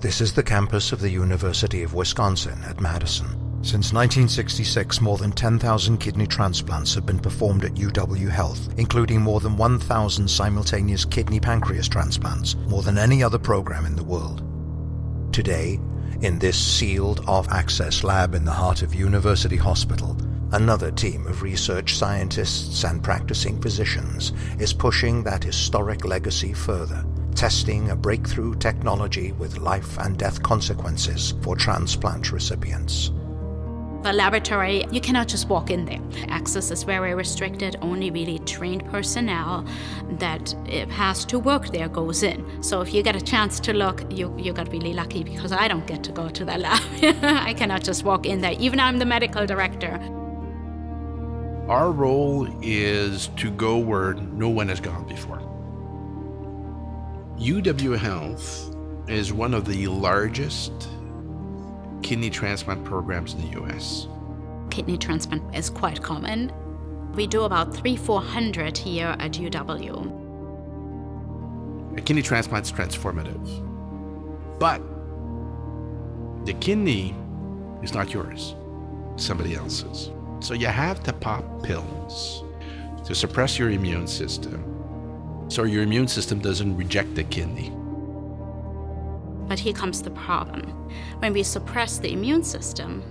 This is the campus of the University of Wisconsin at Madison. Since 1966, more than 10,000 kidney transplants have been performed at UW Health, including more than 1,000 simultaneous kidney-pancreas transplants, more than any other program in the world. Today, in this sealed-off access lab in the heart of University Hospital, another team of research scientists and practicing physicians is pushing that historic legacy further, testing a breakthrough technology with life and death consequences for transplant recipients. The laboratory, you cannot just walk in there. Access is very restricted. Only really trained personnel that has to work there goes in. So if you get a chance to look, you got really lucky, because I don't get to go to that lab. I cannot just walk in there, even though I'm the medical director. Our role is to go where no one has gone before. UW Health is one of the largest kidney transplant programs in the U.S. Kidney transplant is quite common. We do about 300–400 here at UW. A kidney transplant is transformative, but the kidney is not yours, somebody else's. So you have to pop pills to suppress your immune system, so your immune system doesn't reject the kidney. But here comes the problem. When we suppress the immune system,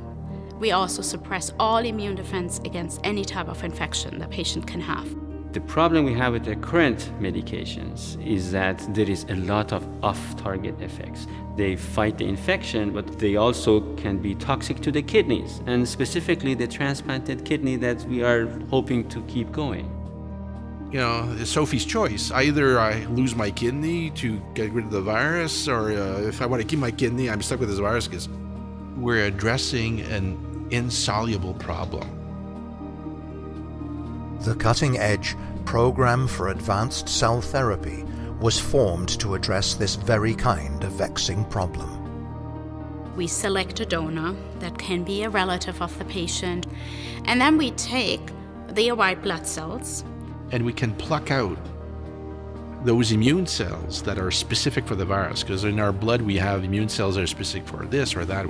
we also suppress all immune defense against any type of infection the patient can have. The problem we have with the current medications is that there is a lot of off-target effects. They fight the infection, but they also can be toxic to the kidneys, and specifically the transplanted kidney that we are hoping to keep going. You know, it's Sophie's choice. Either I lose my kidney to get rid of the virus, or if I want to keep my kidney, I'm stuck with this virus, because we're addressing an insoluble problem. The cutting-edge Program for Advanced Cell Therapy was formed to address this very kind of vexing problem. We select a donor that can be a relative of the patient, and then we take their white blood cells, and we can pluck out those immune cells that are specific for the virus, because in our blood we have immune cells that are specific for this or that,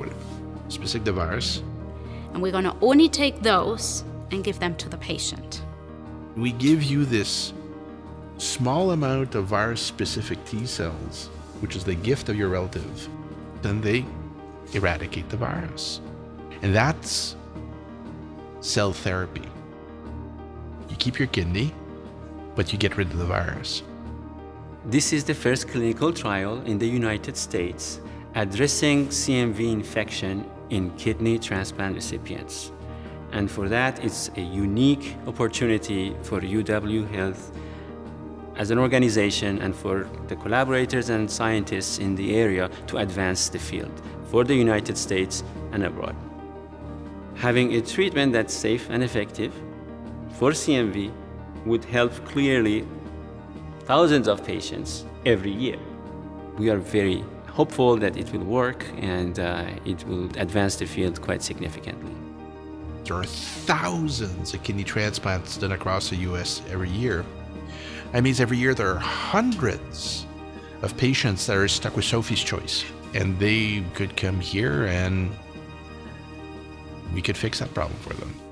specific to the virus. And we're going to only take those and give them to the patient. We give you this small amount of virus-specific T cells, which is the gift of your relative, then they eradicate the virus. And that's cell therapy. You keep your kidney, but you get rid of the virus. This is the first clinical trial in the United States addressing CMV infection in kidney transplant recipients. And for that, it's a unique opportunity for UW Health as an organization and for the collaborators and scientists in the area to advance the field for the United States and abroad. Having a treatment that's safe and effective for CMV would help clearly thousands of patients every year. We are very hopeful that it will work, and it will advance the field quite significantly. There are thousands of kidney transplants done across the U.S. every year. That means every year there are hundreds of patients that are stuck with Sophie's choice, and they could come here and we could fix that problem for them.